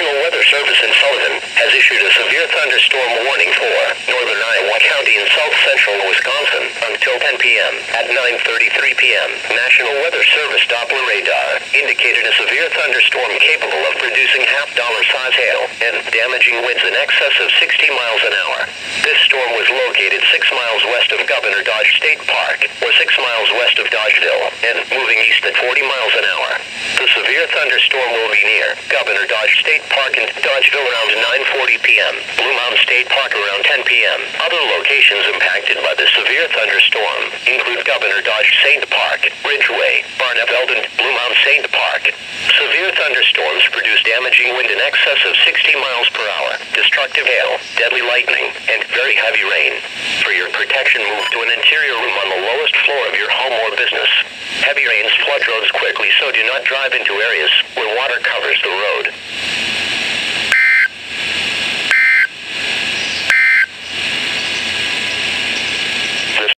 National Weather Service in Sullivan has issued a severe thunderstorm warning for northern Iowa County and south central Wisconsin until 10 p.m. At 9:33 p.m., National Weather Service Doppler radar indicated a severe thunderstorm capable of producing half-dollar-size hail and damaging winds in excess of 60 miles an hour. This storm was located 6 miles west of Governor Dodge State Park, or 6 miles west of Dodgeville, and moving east at 40 miles an hour. The severe thunderstorm will be near Governor Dodge State Park and Dodgeville around 9:40 p.m., Blue Mountain State Park around 10 p.m. Other locations impacted by the severe thunderstorm include Governor Dodge St. Park, Ridgeway, Barneveld, and Blue Mountain St. Park. Severe thunderstorms produce damaging wind in excess of 60 miles per hour, destructive hail, deadly lightning, and very heavy rain. For your protection, move to an interior room on the lowest floor of your home or business. Heavy rains flood roads quickly, so do not drive into areas where water covers